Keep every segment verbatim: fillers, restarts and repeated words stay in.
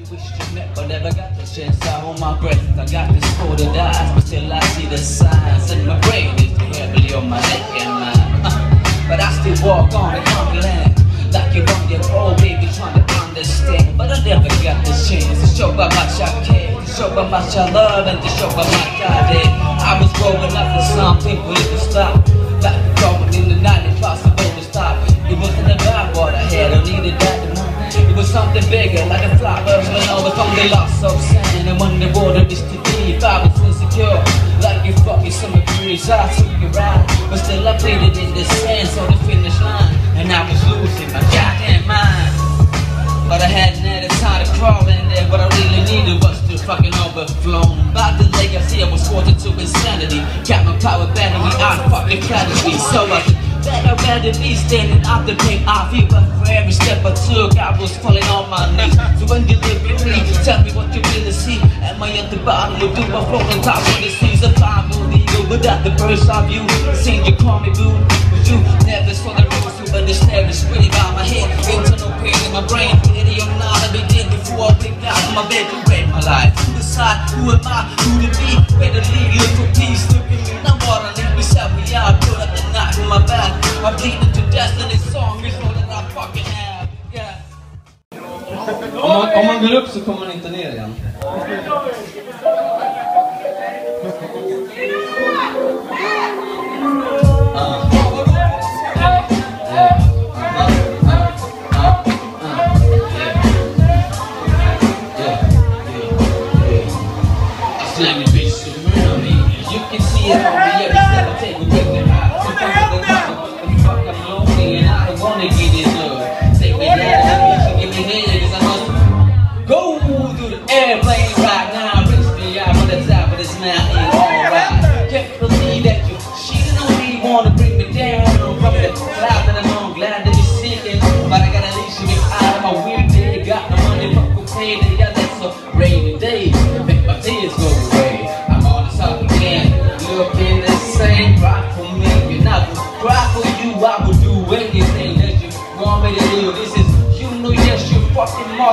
You wished you met but never got the chance. I hold my breath, I got this cold of eyes, but still I see the signs. And my brain is heavily on my neck and mine uh, but I still walk on the conquered land. Like you're on your old baby trying to understand, but I never got the chance to show how much I care, to show how much I love, and to show how much I did. I was growing up and some people it would stop. Like growing in the night, impossible to stop. It wasn't about what I had, I needed that. It was something bigger, like a fly bubbling over from the lost of sand. And when the water is to be, if I was insecure, like you fucked me some degrees, I took a ride. But still I pleaded in the sands on the finish line, and I was losing my goddamn mind. But I hadn't had a time to crawl in there. What I really needed was to fucking overflown. By the leg I see I was quartered to insanity. Got my power battery, I'm fucking casually. So I that I'd rather be standing out the pain I feel, but for every step I took I was falling on my knees. So when you live with me, tell me what you really see. Am I at the bottom of you? I float on top of the seas. If I'm only you, without the first of you, seen you call me boo, but you never saw the rules to understand. It's really by my head, internal pain in my brain. Idiot or not, I begin before I picked out of my bed to break my life. Who decide? Who am I? Who to be? Where to leave? Look for peace, look at me. Now what I need, we shall be out. Put up the knot in my back. I'm bleeding to death and this song is all that I fucking have. Yeah. Om man, om man går upp så kommer man inte ner igen.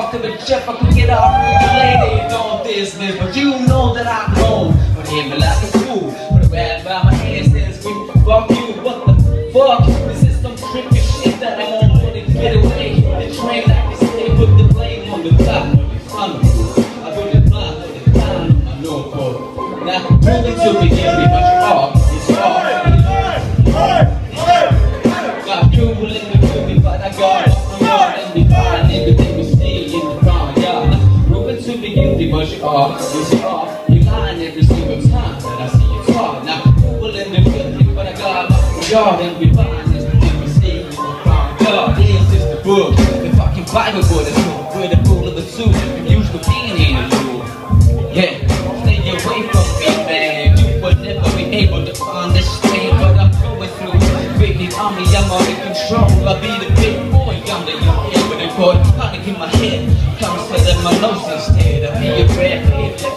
But Jeff, I could get off with the lady and all this, man. But you know that I'm wrong. But hit me like a fool. But I ran by my hands and scream, fuck you, what the fuck? This is some tricky shit that I won't let it get away. The train like this, they put the blame on the top of the funnel. I put the block on the bottom, I know for. Now, really to begin with, but you are, it's hard. Got you willing to do me, but I got off my heart and the fire, nigga, they was but you are, yes you are, you lying every single time that I see you talk. Now people in the building, but I got up for y'all and we find this thing we see. God, this is the book, the fucking Bible for the truth. We're the fool of the suit, the usual being ain't a rule. Yeah, stay away from me, man. You will never be able to understand what I'm going through. Big nigga on me, I'm out of control. I'll be the big boy, I'm the young kid with the court. I'm in my head, come sit in my nose instead. Be a prayer,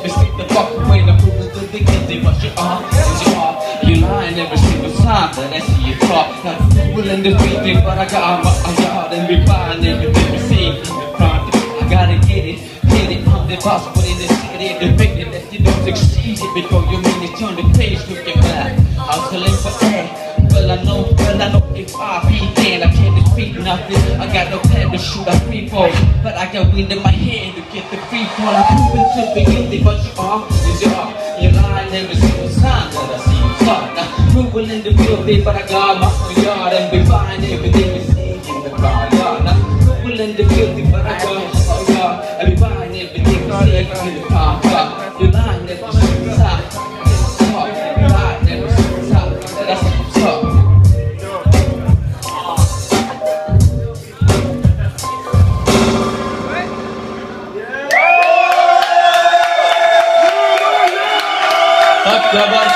let's take the fuck away. The proof is the biggest thing, but you are, yes you are. You lying every single time that I see you talk. Now people in the building, but I got my yard and we find everything we see in the front. I gotta get it, get it. I'm the boss, but in the city, the victim that you don't succeed it before you mean it. Turn the page, look your back. I'm calling for air. Well I know, well I know if I be dead, I can't defeat nothing. I got no plan to shoot a free ball, but I got wind in my head to get the free ball. I'm proving to be guilty, but you are, yes you are. You're lying every single time that I see you talk. Now, proving in the building, but I got my own yard and we find everything we see in the car yard. Now, proving in the building, but I got my own yard and we find everything we see in the car yard. You're lying every single time. Grabbar,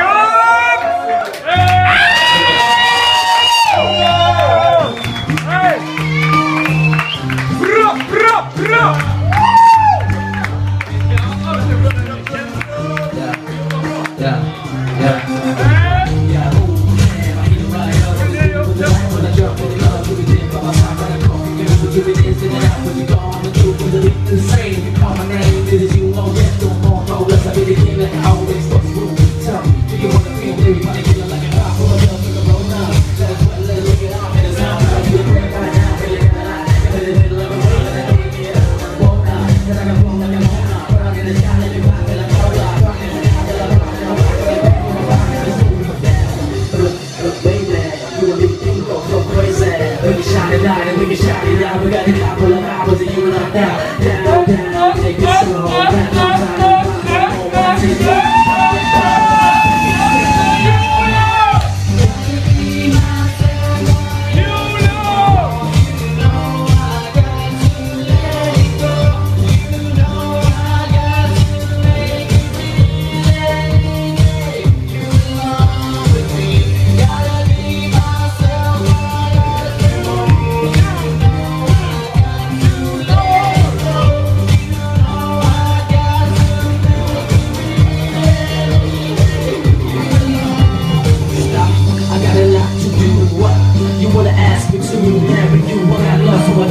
upp! Hej! Bra, bra, bra! Ja, ja, ja. Ja, ja.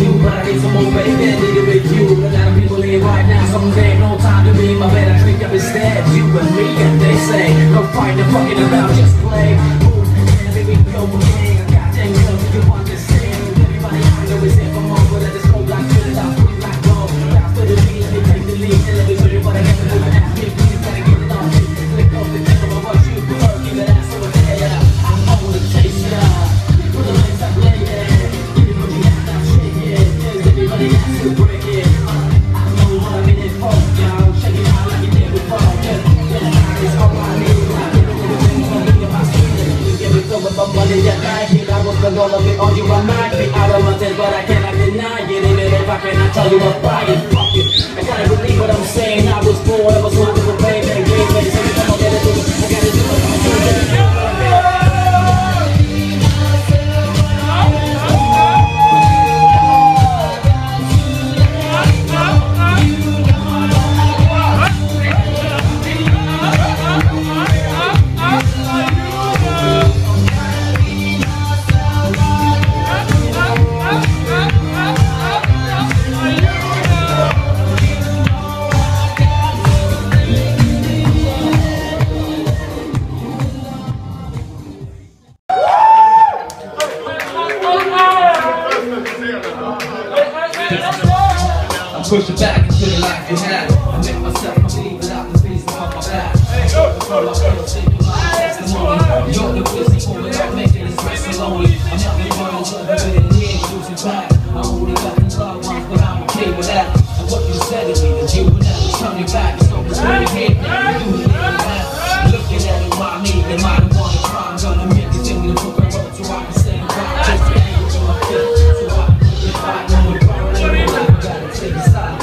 you, but I need some more baby, need a big you. A lot of people live right now, someday, no time to be my man. I drink up instead, you and me, and they say, no fight, no fucking about, just play. Move, and let me go, gang, I got things up, you understand. Everybody I know is here for more, but I just go like this, I feel like gold. After the beat, let me take the lead, and let me show you what I got to do. Ask me, please, gotta get it on me. Lick off the tip of my butt, you prefer, keep it ass over there. I'm on the chase, yeah. Put the legs up, lay there. Break it, I know what I'm in it for, y'all. Check it out like you did before. Yeah, yeah, it's all I need. I get all the things I need in my street. You give it to me for money that I get. I was gonna all of it on you, I might be out of my test, but I cannot deny it. Even if I cannot tell you I'm buying, fuck it. I gotta believe what I'm saying. I was born, I was born to the pain and game. Every time I gotta do it, I gotta do it. Push it back into the life you had. I make myself believe without the reason for my back. You're the busy woman, I'm making this place so lonely. I'm not the one who's ever been in here losing back. I only got the love once, but I'm okay with that. And what you said to me, that you would never turn me back. It's over to your head now, you do it in the back. Looking at it, why me? They might have wanted crime, gonna make the thing in the book I wrote so I can stay back. Just the angle of my feet, so I can get back on the ground. I gotta take a side.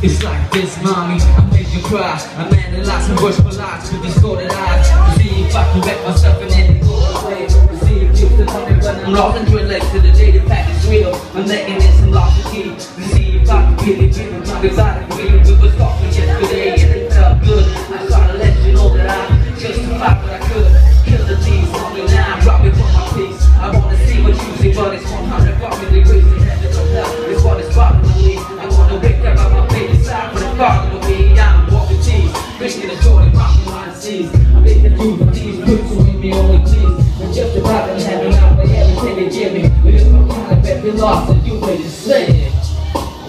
It's like this, mommy, I made you cry. I'm analyzing words for lies with distorted eyes. See if I can wreck myself in any more way. See if you can tell me when I'm lost and relate to the data pack is real. I'm letting it some lost the key. See if I can really dream of my desire. We were talking yesterday and it felt good. I try to let you know that I justified what I could. Kill the thieves, only now I'm robbing for my peace. I wanna see what's using, but it's one hundred fucking degrees in heaven or hell. It's what it's bothering me. I wanna wake up out my bed inside for the garden of me. I'm walking cheese, drinking a joint, rocking my disease. I'm making food for cheese, put you in me only cheese. I'm just about to have it out, but everything they give me. But if I'm kind of bet we lost, and you made it slay.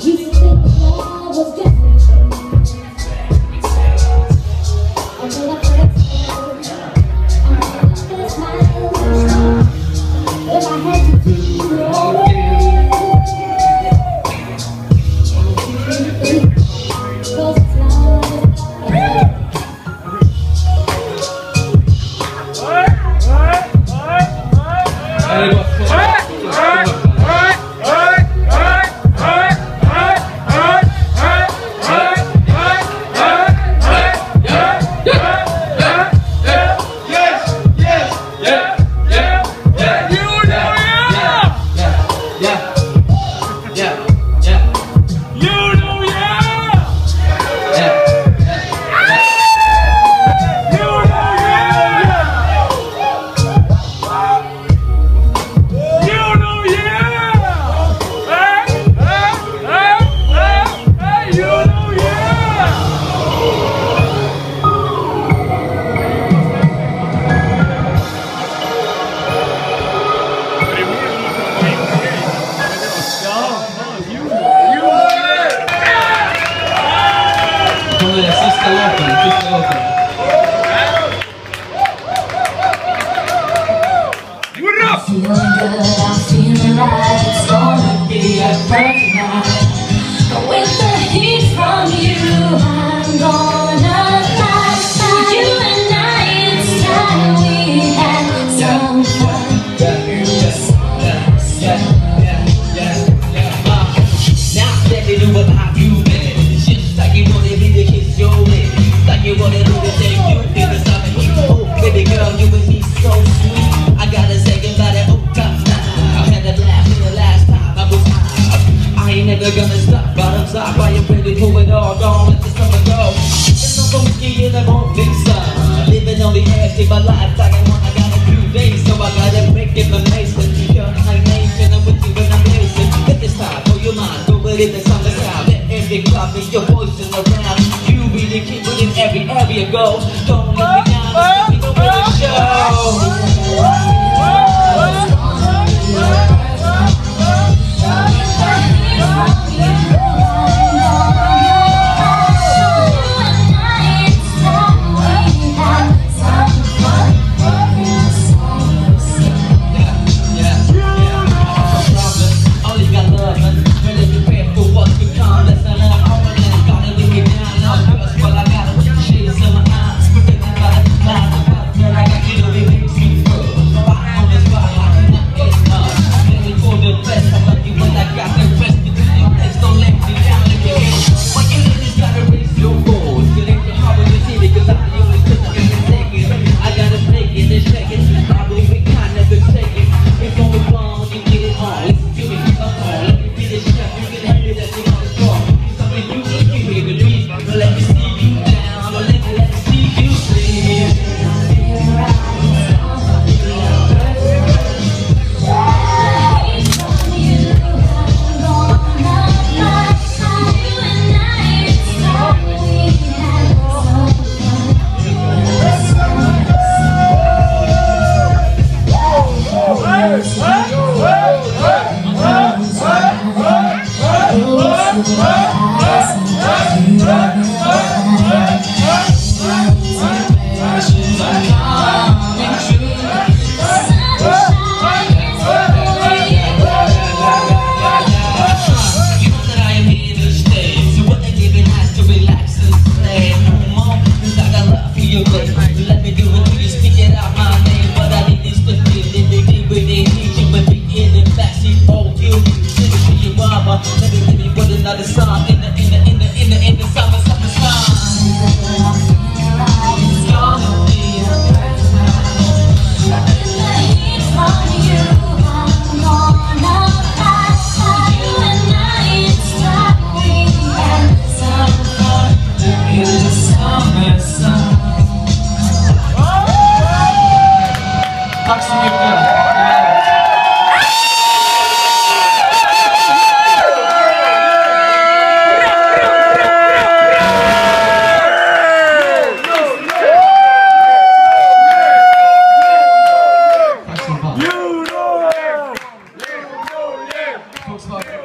You think I was dead? Yeah. live in summer town. Let every club is your voices around. You be the king in every area, go. Don't leave me now, let me go for the show. Let's go.